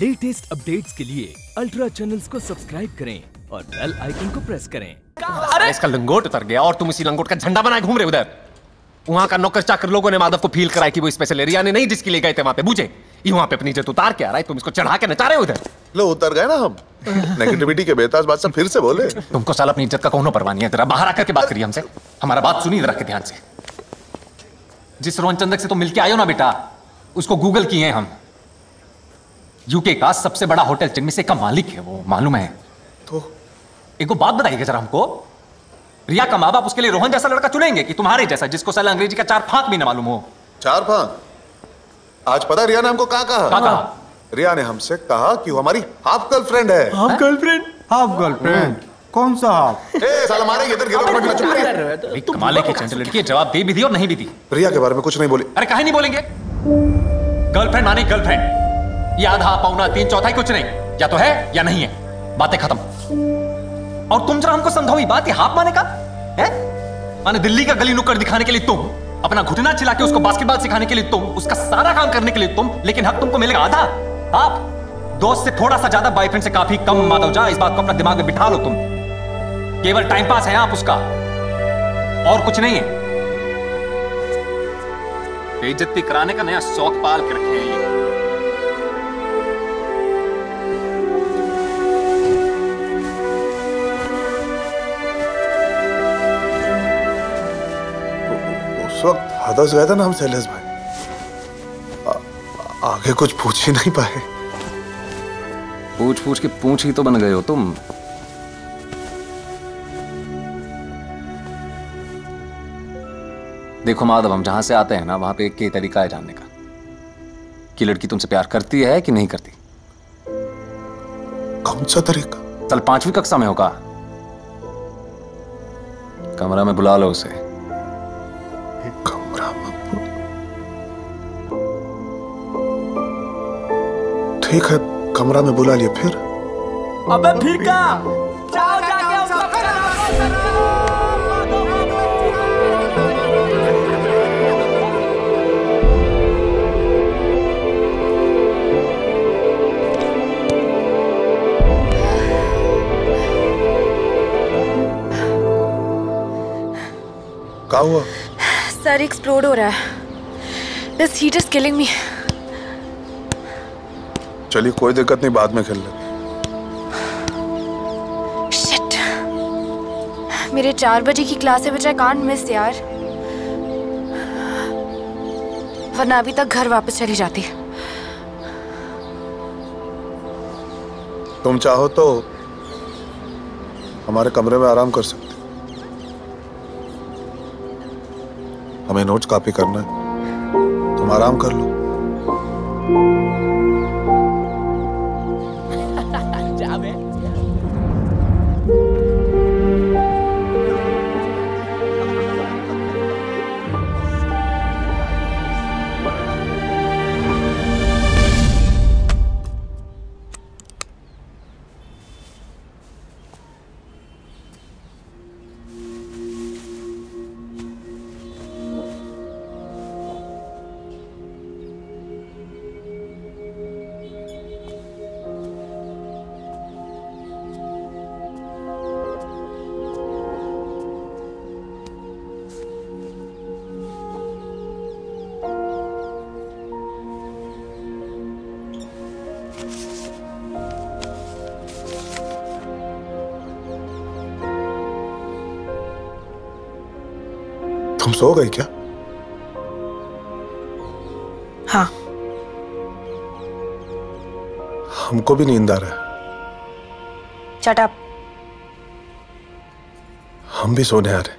Latest updates के लिए ultra channels को सब्सक्राइब करें और बेल आइकन को प्रेस करें। अरे इसका लंगोट उतर गया और तुम इसी लंगोट का झंडा बनाए घूम रहे उधर। वहाँ का नौकर चाकर लोगों ने माधव को फील कराया कि वो स्पेशल एरिया ने नहीं जिसके लिए गए थे वहाँ पे, बुझे ये वहाँ पे अपनी इज्जत उतार के आ रहा है, तुम इसको चढ़ा के नचा रहे हो उधर। लो उतर गए ना हम नेगेटिविटी के बेताज बात सब फिर से बोले। तुमको साला अपनी इज्जत का कौनो परवाह नहीं है, जरा बाहर आकर के बात करिए हमसे। हमारा बात सुनिए जरा के ध्यान से। जिस रोहन चंदक से तुम मिलके आयो ना बेटा, उसको गूगल किए हम। यूके का सबसे बड़ा होटल चेन में से का मालिक है वो, मालूम है तो। एक बात बताइएगा जरा हमको, रिया का माँ बाप उसके लिए रोहन जैसा लड़का चुनेंगे कि तुम्हारे जैसा जिसको साला अंग्रेजी का चार फांक भी ना मालूम हो? चार फांक? आज पता रिया ने हमको कहा कहा? रिया ने हमसे कहा कि वो हमारी हाफ गर्लफ्रेंड है। Half girlfriend? हाफ गर्लफ्रेंड कौन सा हाफ? साला मारेंगे इधर गिरो। कमाल की चंचल लड़की है, जवाब दे भी दी और नहीं भी दी। रिया के बारे में कुछ नहीं बोली। अरे कहीं नहीं बोलेंगे, गर्लफ्रेंड माने गर्लफ्रेंड, ये आधा पौना तीन चौथाई कुछ नहीं, या तो है या नहीं है, बातें खत्म। और तुम जरा हमको समझाओ ये बात, ये हाफ माने का है? माने दिल्ली का गली नुक्कड़ दिखाने के लिए तुम, अपना घुटना चिला के उसको बास्केटबॉल सिखाने के लिए तुम, उसका सारा काम करने के लिए तुम, लेकिन हक तुमको मिलेगा आधा। आप दोस्त से थोड़ा सा ज्यादा, बॉयफ्रेंड से काफी कम माधव जा, इस बात को अपना दिमाग में बिठा लो। तुम केवल टाइम पास है आप उसका, और कुछ नहीं है। बेइज्जती कराने का नया शौक पाल के रखे हैं ये। वक्त हादस गया था ना हम सैलेश भाई, आगे कुछ पूछ ही नहीं पाए। पूछ के पूछ ही तो बन गए हो तुम। देखो माधव, हम जहां से आते हैं ना वहां पे एक ही तरीका है जानने का कि लड़की तुमसे प्यार करती है कि नहीं करती। कौन सा तरीका? चल 5वीं कक्षा में होगा, कमरा में बुला लो उसे। ठीक है, कमरा में बुला लिए। फिर अबे फिर क्या? जाओ जाके उसका क्या हुआ? सर एक्सप्लोड हो रहा है। This heat is killing me. चलिए कोई दिक्कत नहीं, बाद में खेल ले। शिट, मेरे 4 बजे की क्लास है बच्चा, आई कांट मिस यार, वरना अभी तक घर वापस चली जाती। तुम चाहो तो हमारे कमरे में आराम कर सकते, हमें नोट्स कॉपी करना है, तुम आराम कर लो। तुम सो गई क्या? हाँ, हमको भी नींद आ रहा है। शट अप, हम भी सोने आ रहे।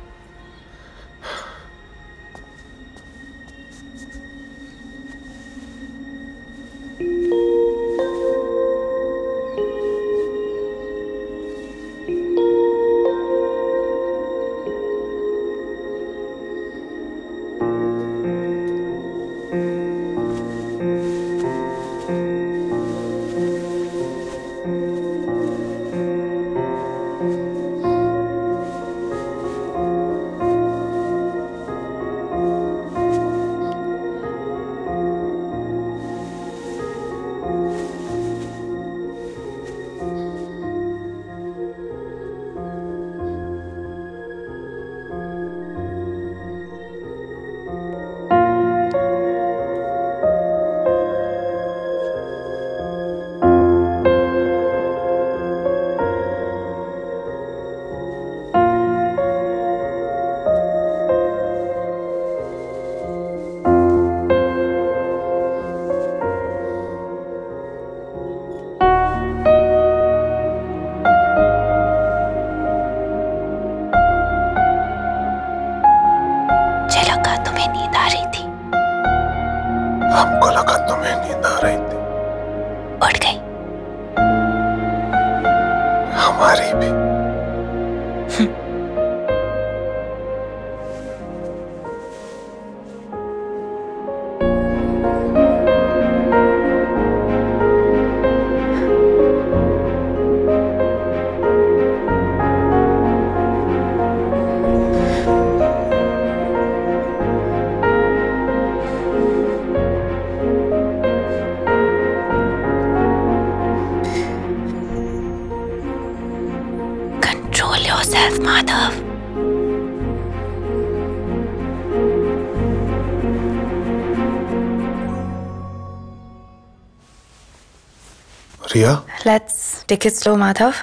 Riya? Let's take it slow, Madhav.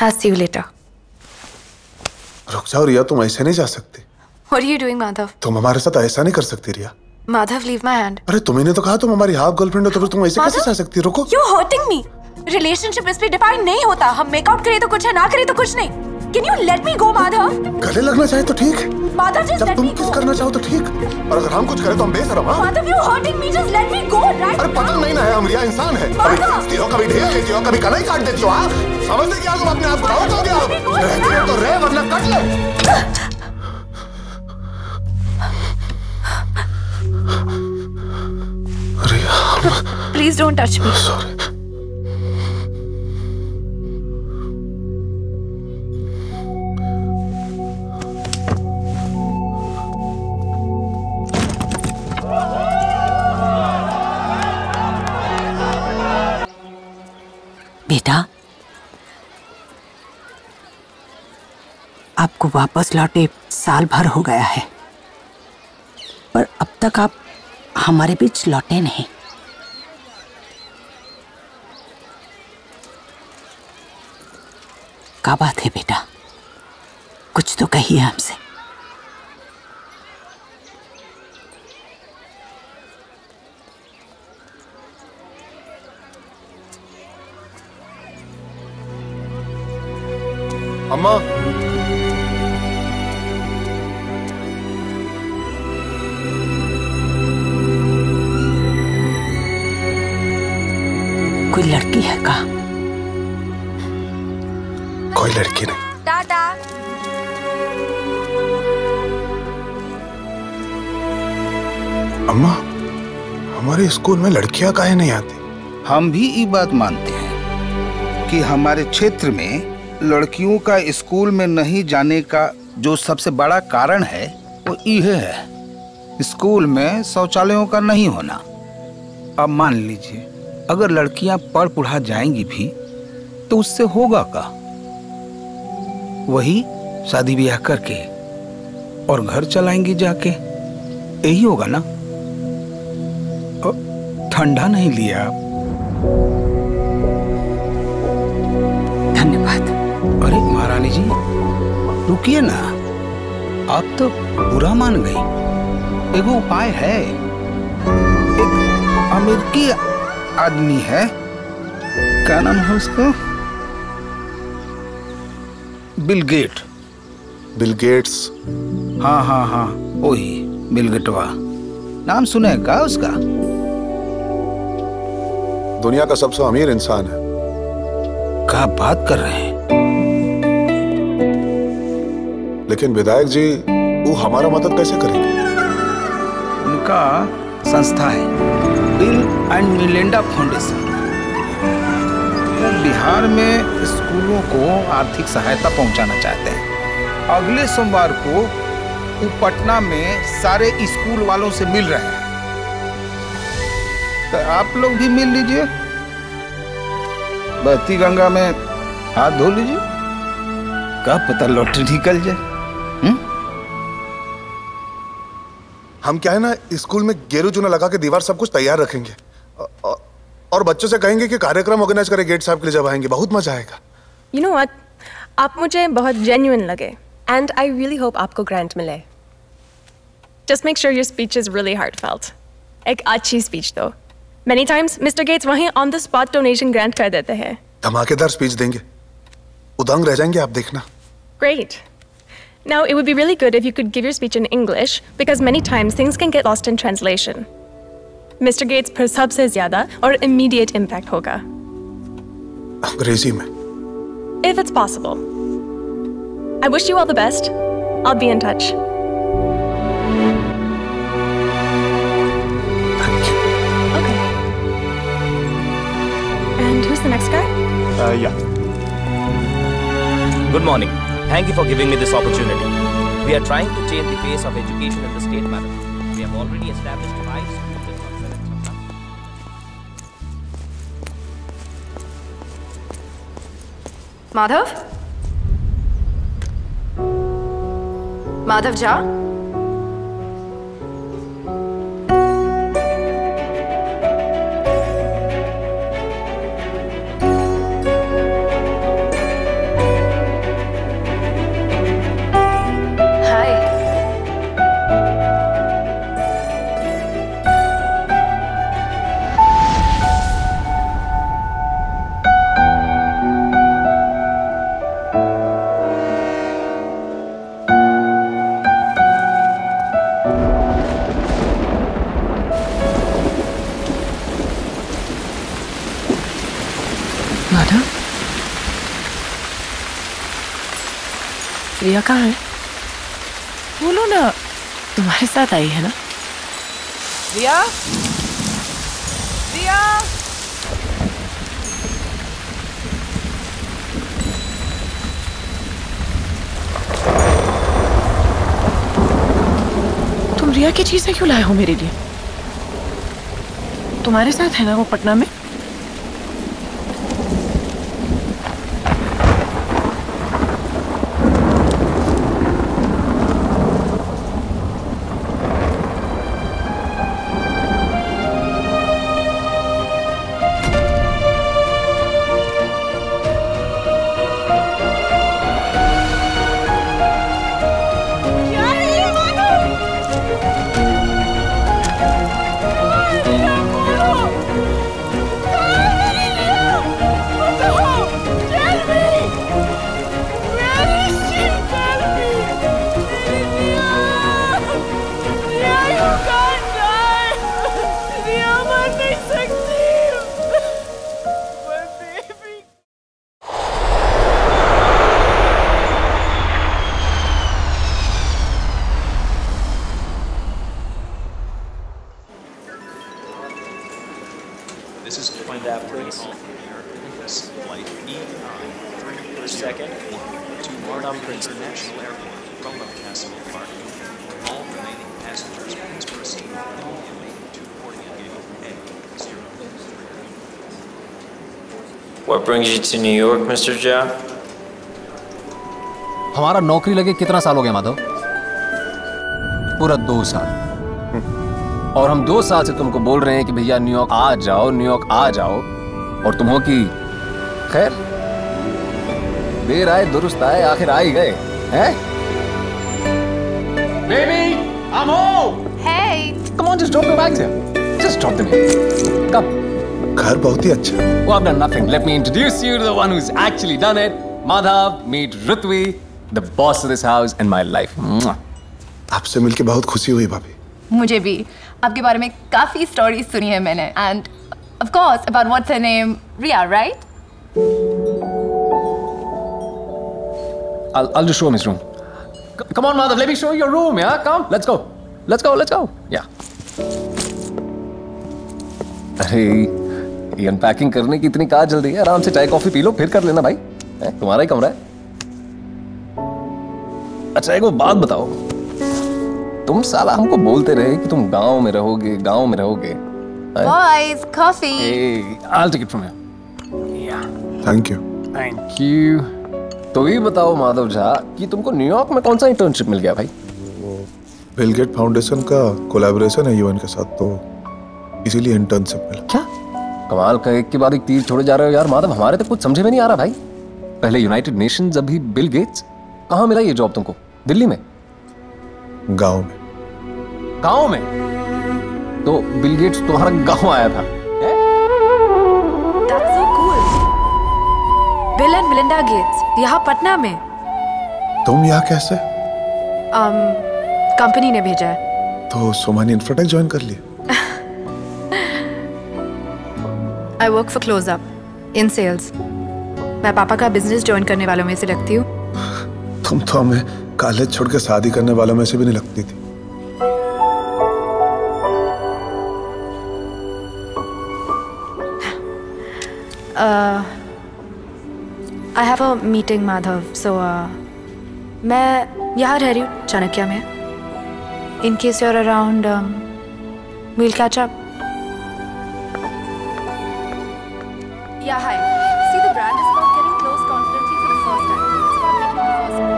I'll see you later. रुक जाओ रिया, तुम ऐसे नहीं जा सकती. What are you doing, Madhav? तुम हमारे साथ ऐसा नहीं कर सकती रिया. Madhav, leave my hand. अरे तुम्हें तो कहा तुम हमारी हाफ गर्लफ्रेंड हो, तो फिर तुम ऐसे कैसे जा सकती? रुको. You hurting me. Relationship इस पे डिफाइन नहीं होता. हम मेकआउट करे तो कुछ है, ना करे तो कुछ नहीं. Can you let me go, Madhav? गले लगना चाहे तो ठीक. Madhav, just let me go. जब तुम किस करना चाहो तो ठीक. और अगर हम कुछ करें तो हम बेशरम हैं. Madhav, you hurting me? Just let me go, right? अरे पता नहीं ना है, हम रिया इंसान है. कभी खींचती हो, कभी ढील देती हो, कभी कलाई काट देती हो. हाँ, समझते क्या तुम अपने आप को? डाउट हो गया हो. रहती हो तो रह, वरना कट ले. Please don't touch me. Sorry. बेटा, आपको वापस लौटे साल भर हो गया है, पर अब तक आप हमारे बीच लौटे नहीं. क्या बात है बेटा, कुछ तो कहिए हमसे. अम्मा, कोई लड़की है का? कोई लड़की नहीं. दादा, अम्मा, हमारे स्कूल में लड़कियां काहे नहीं आती? हम भी ये बात मानते हैं कि हमारे क्षेत्र में लड़कियों का स्कूल में नहीं जाने का जो सबसे बड़ा कारण है वो ये है, स्कूल में शौचालयों का नहीं होना. अब मान लीजिए अगर लड़कियां पढ़ पुढ़ा जाएंगी भी तो उससे होगा का? वही शादी ब्याह करके और घर चलाएंगी जाके, यही होगा ना. ठंडा नहीं लिया आप? धन्यवाद. अरे महारानी जी रुकिए ना, आप तो बुरा मान गई. एगो उपाय है. एक अमेरिकी आदमी है, क्या नाम है उसका? Bill Gate. Bill Gates? हाँ हाँ हाँ, वही बिल गेटवा. नाम सुने है क्या उसका? दुनिया का सबसे अमीर इंसान है. क्या बात कर रहे हैं? लेकिन विधायक जी वो हमारा मदद कैसे करेंगे? उनका संस्था है, Bill and Melinda foundation. Bihar में स्कूलों को आर्थिक सहायता पहुंचाना चाहते हैं. अगले सोमवार को पटना में सारे स्कूल वालों से मिल रहे हैं, तो आप लोग भी मिल लीजिए. बहती गंगा में हाथ धो लीजिए, क्या पता लॉटरी निकल जाए. हम क्या है ना, स्कूल में गेरू चूना लगा के दीवार सब कुछ तैयार रखेंगे और बच्चों से कहेंगे कि कार्यक्रम ऑर्गेनाइज करें गेट साहब के लिए. जब आएंगे बहुत मजा आएगा. You know what? आप मुझे बहुत genuine लगे and I really hope आपको grant मिले. Just make sure your speech is really heartfelt. एक अच्छी speech दो. Many times Mr. Gates वहीं on the spot donation grant कर देते हैं. धमाकेदार speech देंगे, उदंग रह जाएंगे आप देखना. Great. Now it would be really good if you could give your speech in English because many times things can get lost in translation. Mr. Gates पर सबसे ज्यादा और immediate impact होगा. अंग्रेजी में. If it's possible. I wish you all the best. I'll be in touch. Thank you. Okay. And who's the next guy? Yeah. Good morning. Thank you for giving me this opportunity. We are trying to change the face of education in the state, madam. We have already established 5 schools. Madhav? Madhav, ja? Madam Priya कहाँ है? बोलो ना, तुम्हारे साथ आई है ना? प्रिया, प्रिया, तुम रिया की चीजें क्यों लाए हो मेरे लिए? तुम्हारे साथ है ना वो पटना में? What brings you to New York, Mr. Jha? हमारा नौकरी लगे कितना साल हो गया माधव? पूरा 2 साल। और हम 2 साल से तुमको बोल रहे हैं कि भैया न्यूयॉर्क आ जाओ, न्यूयॉर्क आ जाओ, और तुम हो कि खैर देर आए दुरुस्त आए, आखिर आ ही गए हैं? Baby, I'm home. Hey. Come on, just drop the bags here. Just drop them here. Come. घर बहुत ही अच्छा। Well, I've done nothing. Let me introduce you to the one who's actually done it. Madhav, meet Ritvi, the boss of this house and my life. आपसे मिलके बहुत खुशी हुई भाभी। मुझे भी। आपके बारे में काफी स्टोरीज सुनी है मैंने। And of course about what's her name, Riya, right? I'll just show him his room. Come on, Madhav, let me show you your room, yeah? Come, let's go, let's go, let's go, yeah. अरे ये unpacking करने की इतनी कहाँ जल्दी है? आराम से चाय कॉफी पी लो फिर कर लेना भाई, तुम्हारा ही कमरा है। अच्छा एक बात बताओ, तुम साला हमको बोलते रहे कि तुम गांव में रहोगे, गांव में रहोगे। Boys, coffee. Hey, I'll take it from you. Yeah. Thank you. Thank you. तो ये बताओ माधव झा कि तुमको न्यूयॉर्क में कौन सा इंटर्नशिप मिल गया भाई? बिल गेट फाउंडेशन का कोलैबोरेशन है यूएन के साथ, तो इसीलिए इंटर्नशिप मिला। क्या कमाल का, एक के बाद एक तीर छोड़े जा रहे हो यार माधव, हमारे तो कुछ समझे में नहीं आ रहा भाई। पहले यूनाइटेड नेशंस, अभी बिल गेट्स। कहाँ मिला ये जॉब तुमको? दिल्ली में? गांव में। गांव में? तो बिल गेट्स तुम्हारा गांव आया था? That's so cool. Bill and Melinda Gates यहाँ पटना में। तुम यहाँ कैसे? कंपनी ने भेजा है। तो सोमानी इंफ्राटेक ज्वाइन कर लिया? I work for Closeup in sales. मैं पापा का बिजनेस ज्वाइन करने वालों में से लगती हूँ। तुम तो हमें कॉलेज छोड़ के शादी करने वालों में से भी नहीं लगती थी। I have a meeting, Madhav. So मैं यहाँ रह रही हूँ चाणक्य में। In case you're around, we'll catch up. Yeah, hi. See, the brand is about getting close confidently for the first time. It's about getting close.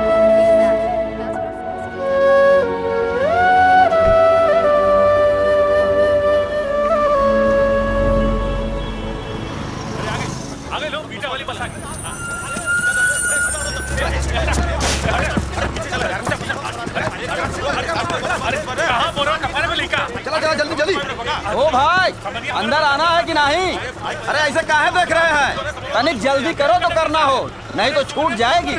Exactly. That's what I'm saying. Aage log beta wali bas aa gayi. Kahan bol raha kamare mein leka. Chala chala jaldi jaldi. Oh bhai, andar aana hai ki nahi? अरे ऐसे काहे देख रहे हैं? तनिक जल्दी करो तो करना हो, नहीं तो छूट जाएगी।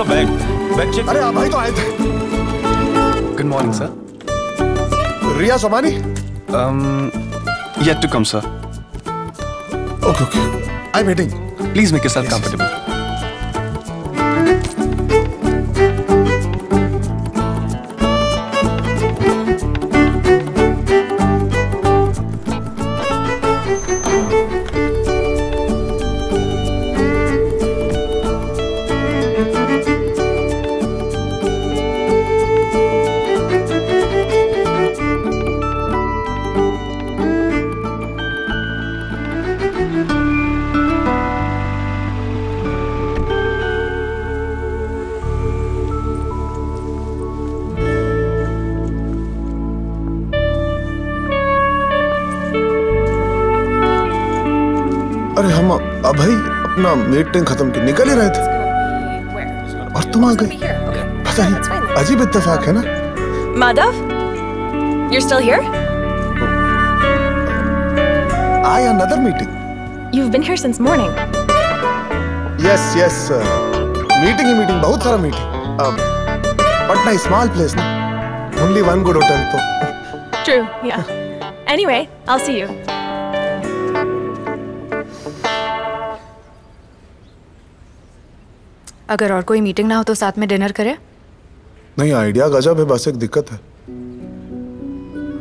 आपका बैग चेक। अरे आप भाई तो आए थे। Good morning sir. Riya Somani? Yet to come sir. Okay. I'm waiting. Please make yourself comfortable. Meeting खत्म की निकल ही रहे थे और तुम आ गई। पता नहीं अजीब इत्तेफाक है ना। Madhav, you're still here? I had another meeting. You've been here since morning. Yes. Meeting. बहुत सारा meeting. Patna is small place ना. Only one good hotel तो. True, yeah. Anyway, I'll see you. अगर और कोई मीटिंग ना हो तो साथ में डिनर करें। नहीं, आइडिया गजब है, बस एक दिक्कत है,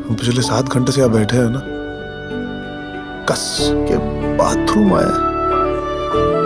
हम पिछले 7 घंटे से यहाँ बैठे हैं ना, कस के बाथरूम आया।